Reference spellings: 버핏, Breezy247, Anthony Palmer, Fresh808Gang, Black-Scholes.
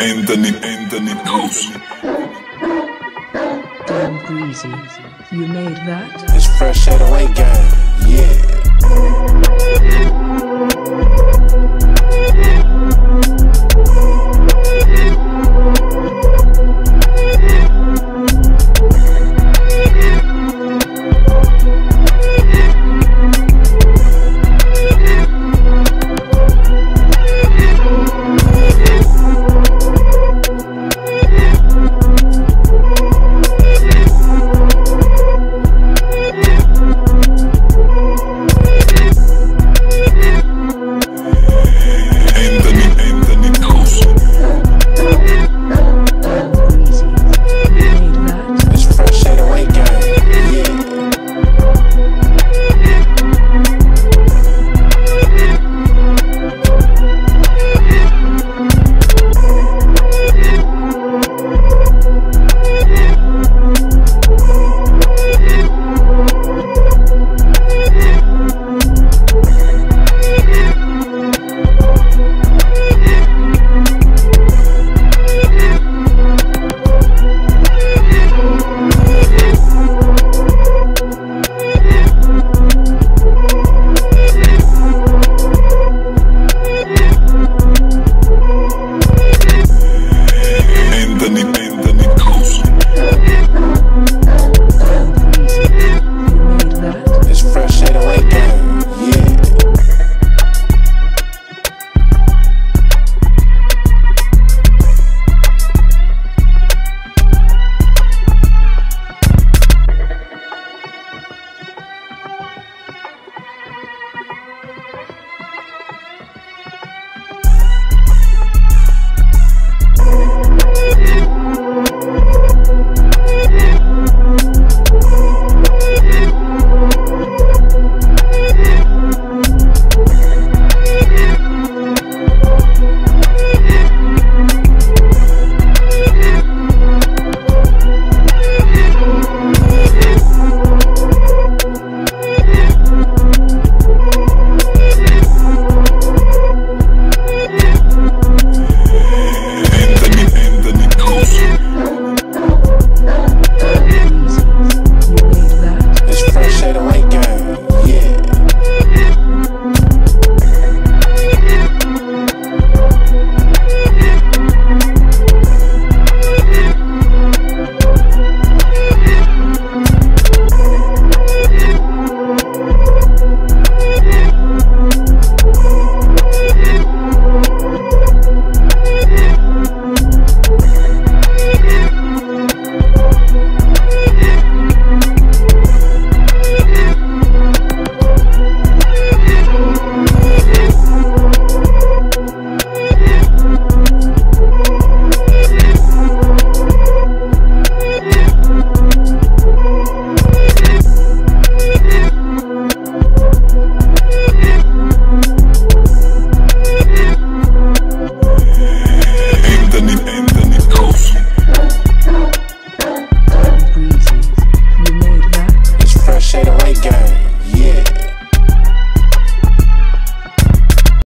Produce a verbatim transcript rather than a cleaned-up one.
Anthony, Anthony knows. Damn Breezy, you made that? It's fresh eight oh eight gang, yeah.